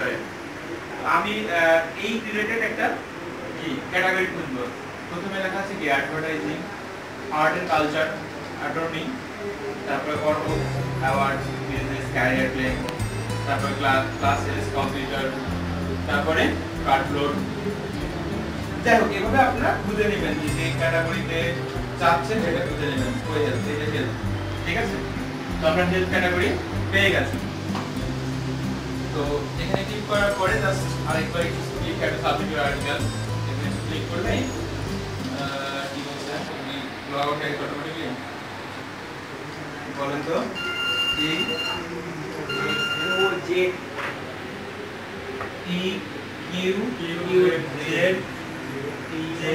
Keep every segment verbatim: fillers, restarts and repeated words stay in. বিষয় আমি এই রিলেটেড একটা কি ক্যাটাগরি খুঁজব। প্রথমে লেখা আছে কি advertising, art and culture, attorney, তারপর গল্প, অ্যাওয়ার্ডস, বিজনেস, ক্যারিয়ার প্ল্যান, তারপর ক্লাস ক্লাসেস, কম্পিউটার, তারপরে কার্ডবোর্ড। যাই হোক এভাবে আপনারা খুঁজে নেবেন যে ক্যাটাগরিতে চাচ্ছেন সেটা খুঁজে নেবেন। কই হেল্প থেকে হেল্প, ঠিক আছে। তো আমরা হেল্প ক্যাটাগরি পেয়ে গেছি। তো এখানে ক্লিক করার পরে জাস্ট আরেকবার একটু ক্লিক করে সাবমিট আর্টিকেল এখানে ক্লিক করলে ঠিক আছে। আপনি লগ আউট এর অটোমেটিকলি বলেন তো E O J E Q U Z E J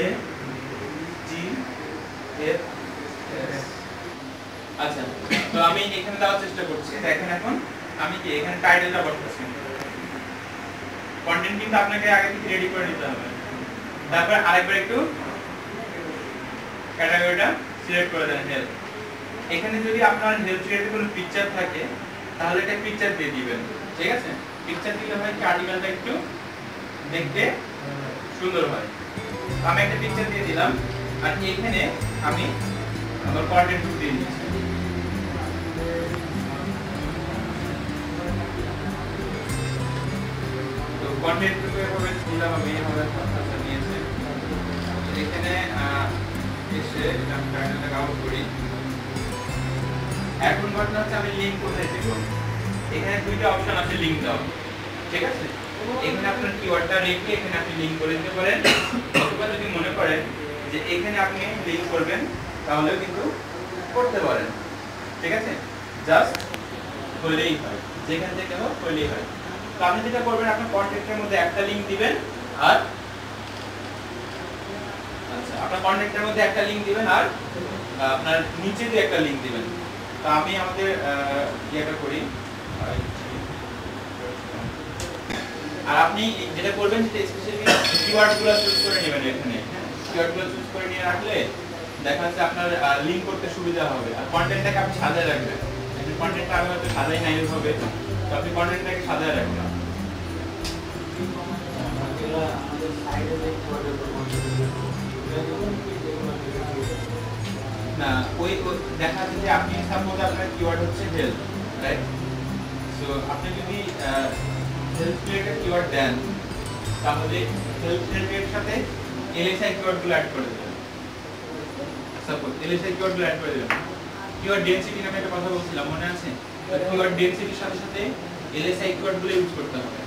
G F S. আচ্ছা, তো আমি এখানে দেওয়ার চেষ্টা করছি। দেখেন এখন আমি কি এখানে টাইটেলটা বসাচ্ছি। কন্টেন্ট কিন্তু আপনাকে আগে থেকে রেডি করে নিতে হবে। তারপর আরেকবার একটু ক্যাটাগরিটা সিলেক্ট করে দেন হেল্প। এখানে যদি আপনার হেল্প রিলেটেড কোনো পিকচার থাকে তাহলে একটা পিকচার দিয়ে দিবেন, ঠিক আছে। পিকচার দিলে হয় কি আর্টিকেলটা একটু দেখতে সুন্দর হয়। আমি একটা পিকচার দিয়ে দিলাম আর এখানে আমি আমার কন্টেন্ট দিয়ে দিচ্ছি। কন্টেন্ট টুকে হবে দিলাম আমি আমার কথা নিয়েছে। এখানে এসে আমি টাইটেলটা কাউন্ট করি। এখন ঘটনা হচ্ছে আমি লিংক কোথায় দেব। এখানে দুইটা অপশন আছে লিংক দাও, ঠিক আছে। এখানে আপনার কিওয়ার্ডটা রেখে এখানে আপনি লিংক করে দিতে পারেন, অথবা যদি মনে করেন যে এখানে আপনি লিংক করবেন তাহলেও কিন্তু করতে পারেন, ঠিক আছে। জাস্ট হলেই হয়, যেখান থেকে হোক হলেই হয়। তো আপনি যেটা করবেন আপনার কন্ট্যাক্টের মধ্যে একটা লিংক দিবেন আর আচ্ছা আপনার কন্ট্যাক্টের মধ্যে একটা লিংক দিবেন আর আপনার নিচে দিয়ে একটা লিংক দিবেন। তো আমি আমাদের ইয়েটা করি আর আপনি যেটা করবেন সেটা স্পেশালি কিওয়ার্ডগুলো চুজ করে নেবেন। এখানে কিওয়ার্ডগুলো চুজ করে নিয়ে রাখলে দেখা যাচ্ছে আপনার লিংক করতে সুবিধা হবে। আর কন্টেন্টটাকে আপনি সাজায় রাখবেন। কন্টেন্টটা আমি হয়তো সাজাই নাই হবে, তো আপনি কন্টেন্টটাকে সাজায় রাখবেন। না ওই দেখা যাচ্ছে যে আপনি সাপোজ আপনার কিওয়ার্ড হচ্ছে হেলথ, রাইট। সো আপনি যদি হেলথ রিলেটেড কিওয়ার্ড দেন তাহলে হেলথ রিলেটেড সাথে এলএসআই কিওয়ার্ডগুলো অ্যাড করে দেবেন। সাপোজ এলএসআই কিওয়ার্ডগুলো অ্যাড করে দেবেন। কিওয়ার্ড ডেনসিটি নামে একটা কথা বলছিলাম, মনে আছে? কিওয়ার্ড ডেনসিটির সাথে সাথে এলএসআই কিওয়ার্ডগুলো ইউজ করতে হবে।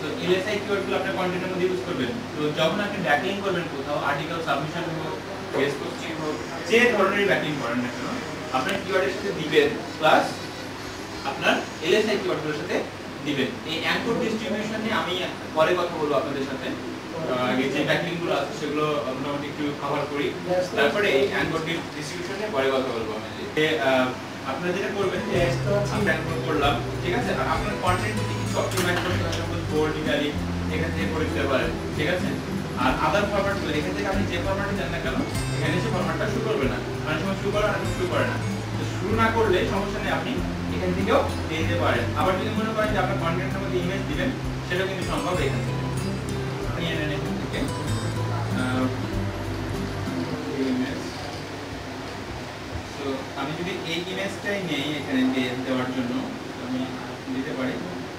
তো এলএসআই কিওয়ার্ডগুলো আপনি কন্টেন্টের মধ্যে ইউজ করবেন। তো যখন আপনি ব্যাকলিং করবেন কোথাও, আর্টিকেল সাবমিশন হোক, বেস কোশ্চিং হোক, যে ধরনের ব্যাকলিং করেন না কেন আপনার কিওয়ার্ডের সাথে দিবেন, প্লাস আপনার এলএসআই কিওয়ার্ডগুলোর সাথে দিবেন। এই অ্যাঙ্কর ডিস্ট্রিবিউশন নিয়ে আমি পরে কথা বলবো আপনাদের সাথে। আগে যে ব্যাকলিংগুলো আছে সেগুলো মোটামুটি একটু কভার করি, তারপরে এই অ্যাঙ্কর ডিস্ট্রিবিউশন নিয়ে পরে কথা বলবো। আমি যে আপনারা যেটা করবেন যে আমি অ্যাঙ্কর করলাম, ঠিক আছে। আপনার কন্টেন্ট যদি কিছু অপটিমাইজ করতে হয় সেগুলো বোল্ড ইটালি এখান থেকে করে দিতে পারেন, ঠিক আছে। আর আদার ফরম্যাটগুলো এখান থেকে আপনি যে ফরম্যাটে যান না কেন এখানে সে ফরম্যাটটা শুরু করবে না। অনেক সময় শুরু করে, অনেক শুরু করে না। তো শুরু না করলে সমস্যা নেই, আপনি এখান থেকেও দিয়ে দিতে পারেন। আবার যদি মনে করেন যে আপনার কন্টেন্টের মধ্যে ইমেজ দিবেন সেটাও কিন্তু সম্ভব। এখান থেকে আমি যদি এই ইমেজটাই নেই এখানে দেওয়ার জন্য আমি দিতে পারি।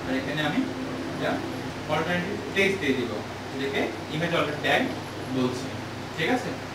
আর এখানে আমি অল্টারনেটিভ টেক্সট দিয়ে দিব, যেটাকে ইমেজ অল্টার ট্যাগ বলছি, ঠিক আছে।